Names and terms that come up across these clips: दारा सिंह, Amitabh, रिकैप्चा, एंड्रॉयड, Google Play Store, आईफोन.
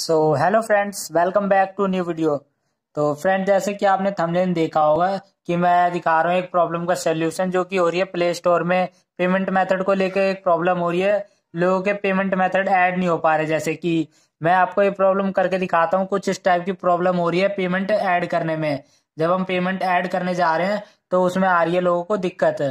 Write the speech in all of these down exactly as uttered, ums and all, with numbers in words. So hello friends, welcome back to new video. तो friend, जैसे कि आपने थंबनेल देखा होगा कि मैं दिखा रहा हूँ एक प्रॉब्लम का सोल्यूशन जो कि हो रही है प्ले स्टोर में। पेमेंट मेथड को लेकर एक प्रॉब्लम हो रही है, लोगों के पेमेंट मेथड ऐड नहीं हो पा रहे। जैसे कि मैं आपको ये प्रॉब्लम करके दिखाता हूँ। कुछ इस टाइप की प्रॉब्लम हो रही है पेमेंट ऐड करने में। जब हम पेमेंट ऐड करने जा रहे हैं तो उसमें आ रही है लोगों को दिक्कत।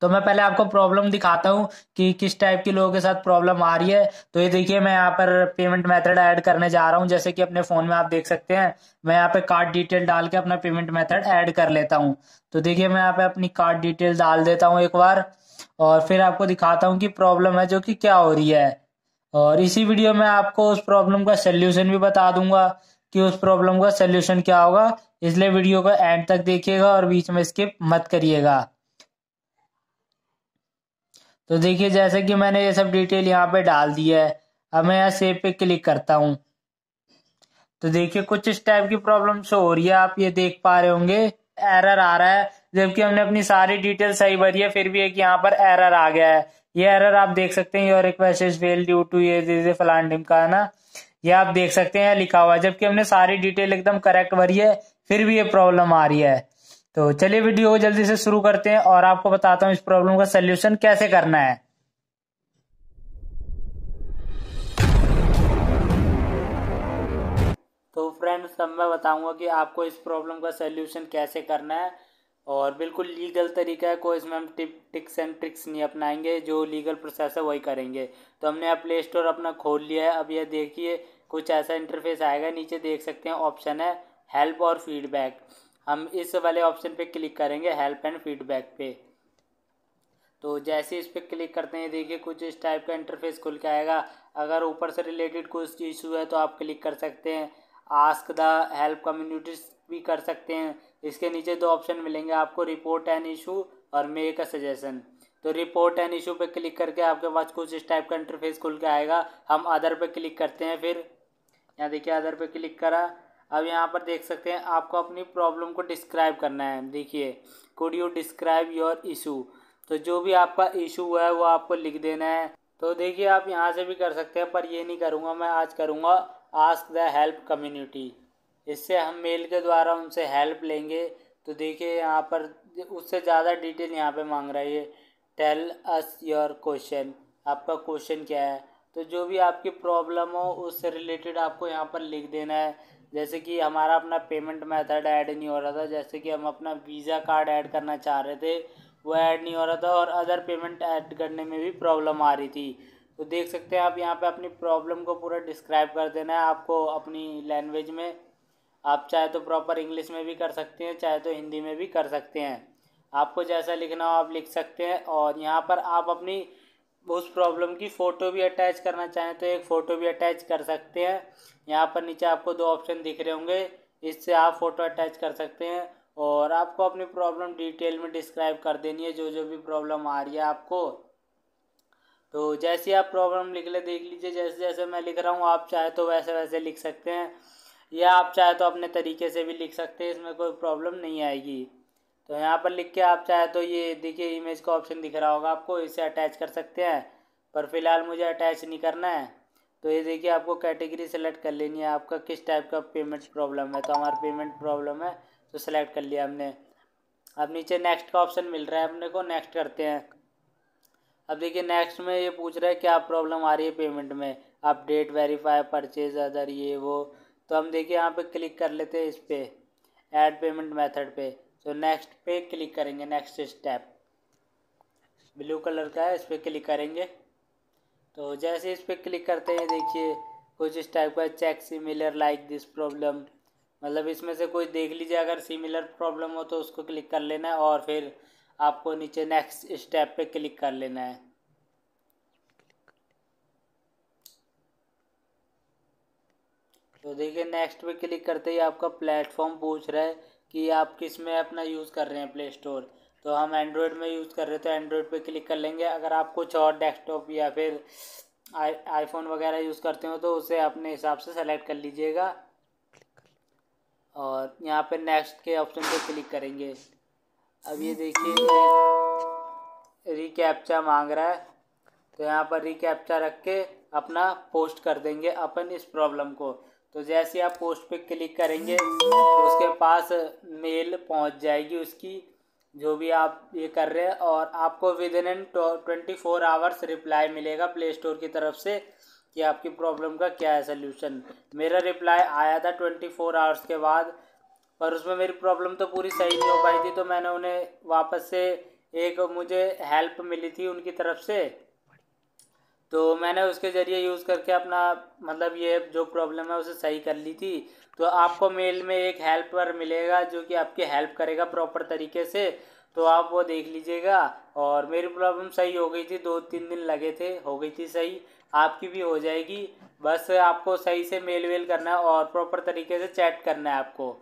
तो मैं पहले आपको प्रॉब्लम दिखाता हूँ कि किस टाइप के लोगों के साथ प्रॉब्लम आ रही है। तो ये देखिए, मैं यहाँ पर पेमेंट मेथड ऐड करने जा रहा हूँ। जैसे कि अपने फ़ोन में आप देख सकते हैं, मैं यहाँ पे कार्ड डिटेल डाल के अपना पेमेंट मेथड ऐड कर लेता हूँ। तो देखिए, मैं यहाँ पे अपनी कार्ड डिटेल डाल देता हूँ एक बार, और फिर आपको दिखाता हूँ कि प्रॉब्लम है जो कि क्या हो रही है। और इसी वीडियो में आपको उस प्रॉब्लम का सोल्यूशन भी बता दूंगा कि उस प्रॉब्लम का सोल्यूशन क्या होगा। इसलिए वीडियो को एंड तक देखिएगा और बीच में स्किप मत करिएगा। तो देखिए, जैसे कि मैंने ये सब डिटेल यहाँ पे डाल दी है। अब मैं यहाँ सेव पे क्लिक करता हूँ। तो देखिए, कुछ इस टाइप की प्रॉब्लम शो हो रही है। आप ये देख पा रहे होंगे एरर आ रहा है, जबकि हमने अपनी सारी डिटेल सही भरी है, फिर भी एक यहाँ पर एरर आ गया है। ये एरर आप देख सकते हैं, your request is failed due to ये फलान का है ना, ये आप देख सकते हैं लिखा हुआ है, जबकि हमने सारी डिटेल एकदम करेक्ट भरी है, फिर भी ये प्रॉब्लम आ रही है। तो चलिए वीडियो को जल्दी से शुरू करते हैं और आपको बताता हूँ इस प्रॉब्लम का सलूशन कैसे करना है। तो फ्रेंड्स, सब मैं बताऊंगा कि आपको इस प्रॉब्लम का सलूशन कैसे करना है, और बिल्कुल लीगल तरीका है। कोई इसमें हम टिप टिक्स एंड ट्रिक्स नहीं अपनाएंगे, जो लीगल प्रोसेस है वही करेंगे। तो हमने अब प्ले स्टोर अपना खोल लिया है। अब यह देखिए, कुछ ऐसा इंटरफेस आएगा। नीचे देख सकते हैं ऑप्शन है हेल्प और फीडबैक। हम इस वाले ऑप्शन पे क्लिक करेंगे, हेल्प एंड फीडबैक पे। तो जैसे इस पे क्लिक करते हैं, देखिए कुछ इस टाइप का इंटरफेस खुल के आएगा। अगर ऊपर से रिलेटेड कुछ इशू है तो आप क्लिक कर सकते हैं, आस्क द हेल्प कम्युनिटीज भी कर सकते हैं। इसके नीचे दो ऑप्शन मिलेंगे आपको, रिपोर्ट एन इशू और मेक अ सजेशन। तो रिपोर्ट एन इशू पे क्लिक करके आपके पास कुछ इस टाइप का इंटरफेस खुल के आएगा। हम अदर पे क्लिक करते हैं। फिर यहाँ देखिए, अदर पे क्लिक करा। अब यहाँ पर देख सकते हैं आपको अपनी प्रॉब्लम को डिस्क्राइब करना है। देखिए, could you describe your issue. तो जो भी आपका इशू है वो आपको लिख देना है। तो देखिए, आप यहाँ से भी कर सकते हैं, पर ये नहीं करूँगा मैं, आज करूँगा आस्क द हेल्प कम्युनिटी। इससे हम मेल के द्वारा उनसे हेल्प लेंगे। तो देखिए, यहाँ पर उससे ज़्यादा डिटेल यहाँ पर मांग रहा है ये, टेल अस योर क्वेश्चन, आपका क्वेश्चन क्या है। तो जो भी आपकी प्रॉब्लम हो उससे रिलेटेड आपको यहाँ पर लिख देना है। जैसे कि हमारा अपना पेमेंट मेथड ऐड नहीं हो रहा था, जैसे कि हम अपना वीज़ा कार्ड ऐड करना चाह रहे थे, वो ऐड नहीं हो रहा था, और अदर पेमेंट ऐड करने में भी प्रॉब्लम आ रही थी। तो देख सकते हैं आप यहाँ पे अपनी प्रॉब्लम को पूरा डिस्क्राइब कर देना है आपको अपनी लैंग्वेज में। आप चाहे तो प्रॉपर इंग्लिश में भी कर सकते हैं, चाहे तो हिंदी में भी कर सकते हैं। आपको जैसा लिखना हो आप लिख सकते हैं। और यहाँ पर आप अपनी उस प्रॉब्लम की फ़ोटो भी अटैच करना चाहें तो एक फ़ोटो भी अटैच कर सकते हैं। यहाँ पर नीचे आपको दो ऑप्शन दिख रहे होंगे, इससे आप फ़ोटो अटैच कर सकते हैं। और आपको अपनी प्रॉब्लम डिटेल में डिस्क्राइब कर देनी है, जो जो भी प्रॉब्लम आ रही है आपको। तो जैसे आप प्रॉब्लम लिख ले, देख लीजिए जैसे जैसे मैं लिख रहा हूँ, आप चाहे तो वैसे वैसे लिख सकते हैं, या आप चाहे तो अपने तरीके से भी लिख सकते हैं, इसमें कोई प्रॉब्लम नहीं आएगी। तो यहाँ पर लिख के आप चाहे तो ये देखिए इमेज का ऑप्शन दिख रहा होगा आपको, इसे अटैच कर सकते हैं, पर फिलहाल मुझे अटैच नहीं करना है। तो ये देखिए, आपको कैटेगरी सेलेक्ट कर लेनी है, आपका किस टाइप का पेमेंट प्रॉब्लम है। तो हमारा पेमेंट प्रॉब्लम है तो सेलेक्ट कर लिया हमने। अब नीचे नेक्स्ट का ऑप्शन मिल रहा है, अपने को नेक्स्ट करते हैं। अब देखिए, नेक्स्ट में ये पूछ रहा है क्या प्रॉब्लम आ रही है पेमेंट में, अपडेट, वेरीफाई, परचेज, अदर, ये वो। तो हम देखिए यहाँ पर क्लिक कर लेते हैं इस पर, ऐड पेमेंट मैथड पर। तो नेक्स्ट पे क्लिक करेंगे, नेक्स्ट स्टेप ब्लू कलर का है, इस पर क्लिक करेंगे। तो जैसे इस पर क्लिक करते हैं, देखिए कुछ इस टाइप का, check similar like this problem, मतलब इसमें से कोई देख लीजिए, अगर सिमिलर प्रॉब्लम हो तो उसको क्लिक कर लेना है, और फिर आपको नीचे नेक्स्ट स्टेप पे क्लिक कर लेना है। तो देखिए, नेक्स्ट पे क्लिक करते ही आपका प्लेटफॉर्म पूछ रहा है कि आप किस में अपना यूज़ कर रहे हैं प्ले स्टोर। तो हम एंड्रॉयड में यूज़ कर रहे हैं तो एंड्रॉयड पे क्लिक कर लेंगे। अगर आप कुछ और डेस्कटॉप या फिर आई आईफोन वगैरह यूज़ करते हो तो उसे अपने हिसाब से सेलेक्ट कर लीजिएगा, और यहाँ पे नेक्स्ट के ऑप्शन पे क्लिक करेंगे। अब ये देखिए, रिकैप्चा मांग रहा है, तो यहाँ पर रिकैप्चा रख के अपना पोस्ट कर देंगे अपन इस प्रॉब्लम को। तो जैसे आप पोस्ट पे क्लिक करेंगे उसके पास मेल पहुंच जाएगी उसकी, जो भी आप ये कर रहे हैं, और आपको within twenty four hours reply मिलेगा प्ले स्टोर की तरफ से कि आपकी प्रॉब्लम का क्या है सल्यूशन। मेरा रिप्लाई आया था ट्वेंटी फोर आवर्स के बाद, पर उसमें मेरी प्रॉब्लम तो पूरी सही नहीं हो पाई थी। तो मैंने उन्हें वापस से एक मुझे हेल्प मिली थी उनकी तरफ से, तो मैंने उसके ज़रिए यूज़ करके अपना मतलब ये जो प्रॉब्लम है उसे सही कर ली थी। तो आपको मेल में एक हेल्पर मिलेगा जो कि आपकी हेल्प करेगा प्रॉपर तरीके से, तो आप वो देख लीजिएगा। और मेरी प्रॉब्लम सही हो गई थी, दो तीन दिन लगे थे, हो गई थी सही, आपकी भी हो जाएगी। बस आपको सही से मेल वेल करना है और प्रॉपर तरीके से चैट करना है आपको।